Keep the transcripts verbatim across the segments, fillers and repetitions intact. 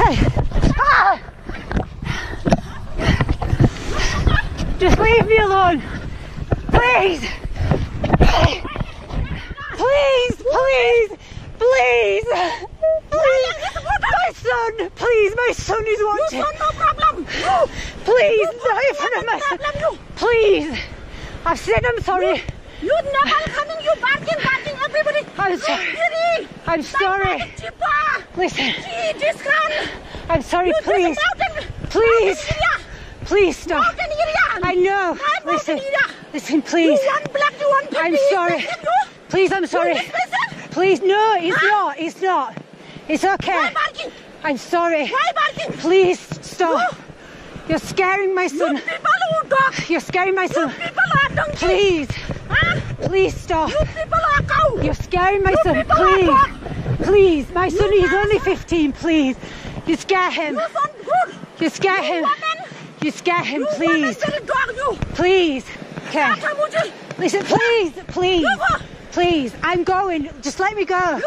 Okay. Ah! Just leave me alone. Please. Please, please, please. Please. My son, please, my son is wanted. No problem. Please, no problem. Please. I've said I'm sorry. You never coming, you barking, barking, everybody. I'm sorry. I'm sorry. Listen. I'm sorry, please. Please. Please stop. I know. Listen. Listen, please. I'm sorry. Please, I'm sorry. Please, no, it's not. It's not. It's okay. I'm sorry. Please stop. You're scaring my son. You're scaring my son. Please. Please stop. You're scaring my son. Please. Please. My son is only fifteen. Please. You scare him. You scare him. You scare him. Please. Please. Okay. Listen. Please. Please. Please. I'm going. Just let me go.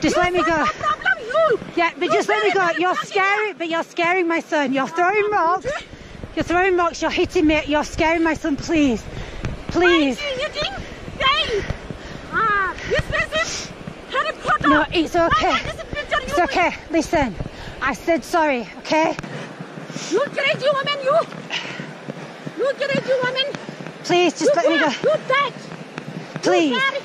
Just let me go. Yeah, but just let me go. You're scaring, but you're scaring my son. You're throwing rocks. You're throwing rocks. You're hitting me. You're scaring my son. Please. Please. No, it's okay. It's okay. Listen, I said sorry, okay? You crazy woman, you! You crazy woman! Please, just let me go. Please.